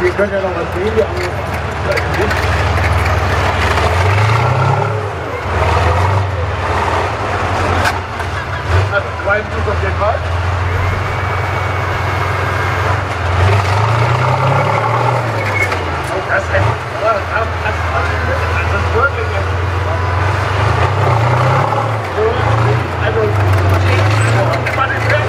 Wir können ja noch was sehen, wir haben jetzt nicht. Also, zwei Zug auf jeden Fall. Oh, das ist echt. Das ist wirklich echt. Also, man ist weg.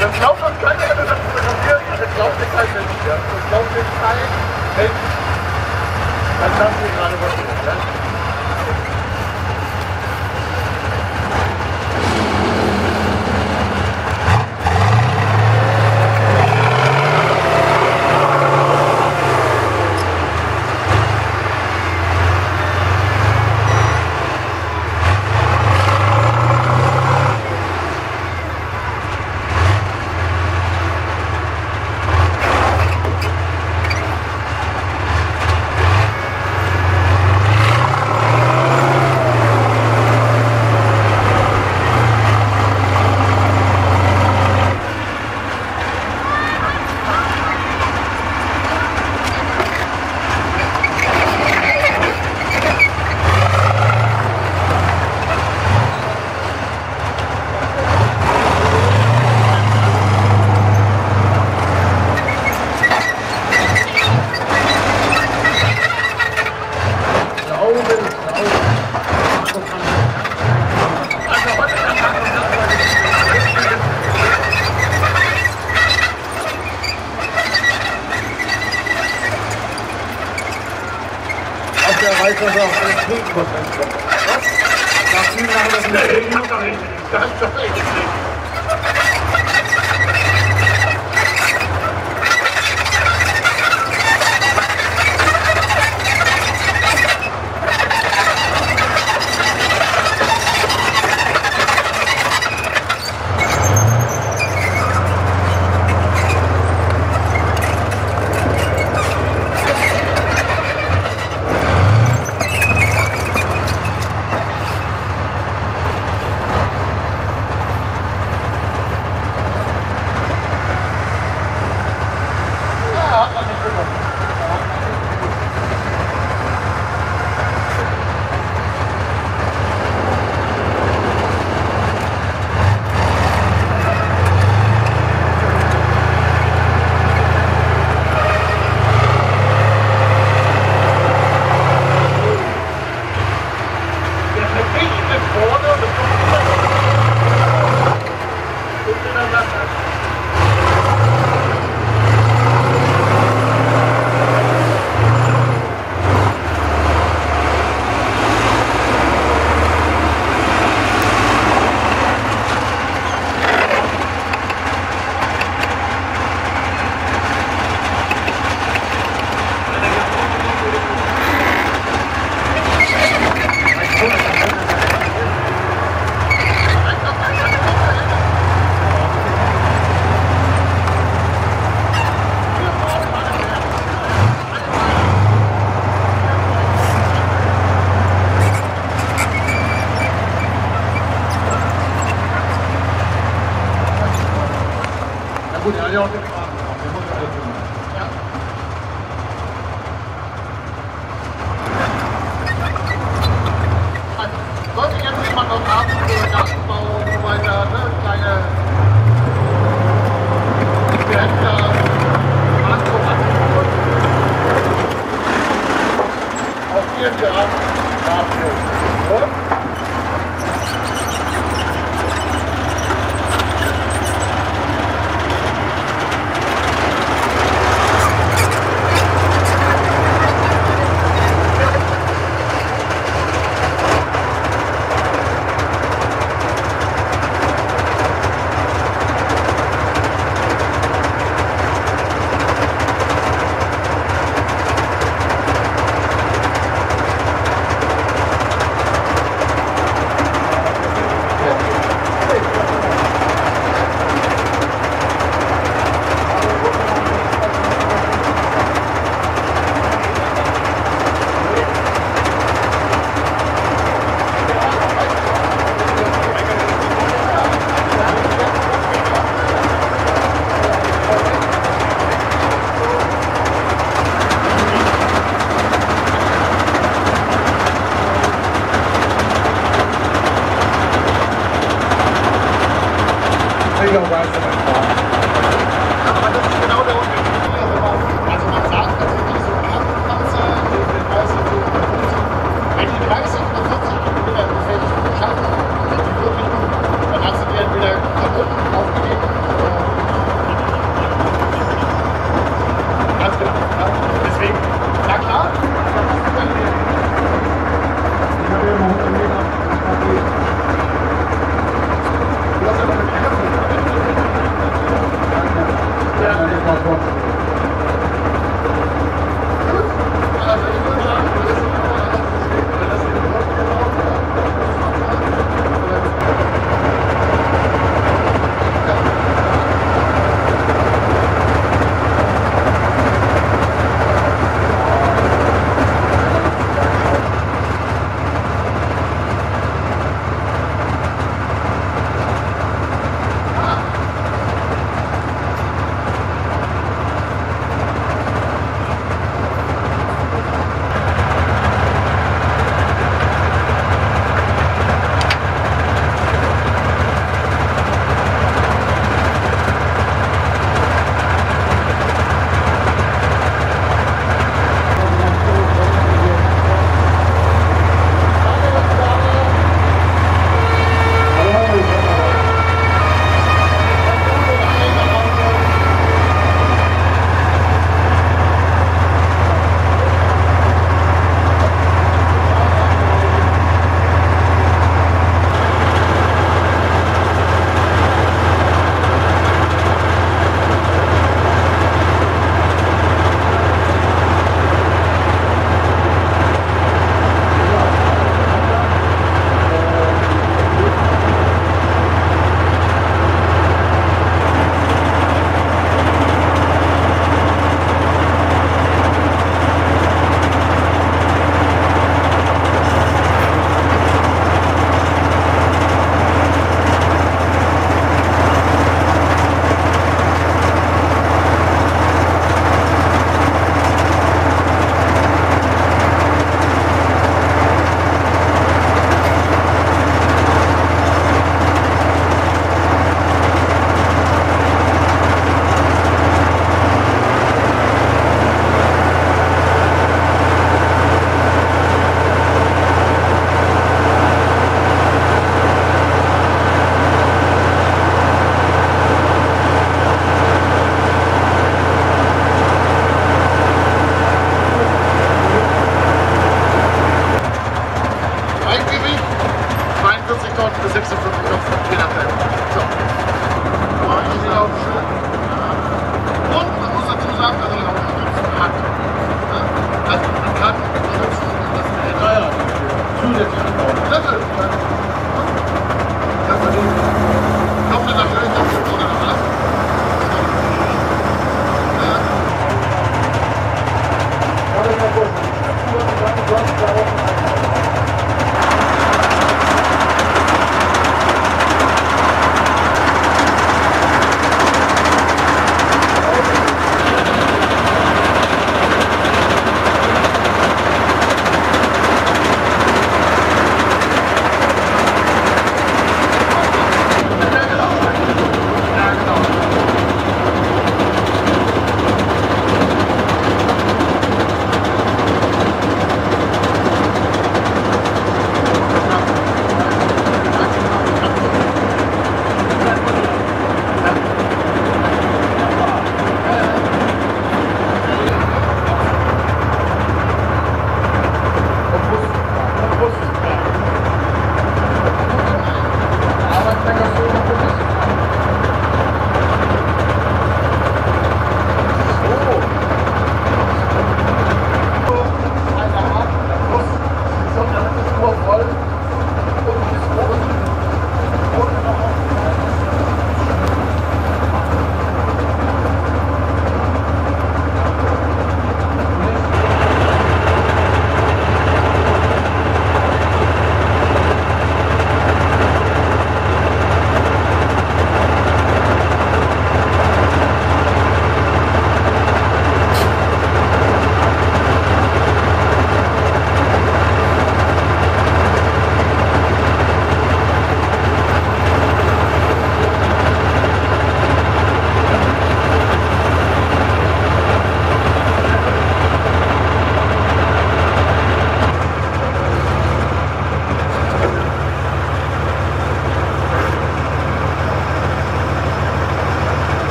Das ist auch ein Trinkprozent. Was? Nach vielen Jahren das nicht. Nee, ich hab doch nicht. Das ist doch echt nicht. 不聊聊这个话题，以后再聊。Sollte jetzt jemand noch Abendbrot nachbauen und so weiter, ne? Wir hätten ja Abendbrot angeboten. Auch hier für Abendbrot. Und? Genau der Unterschied.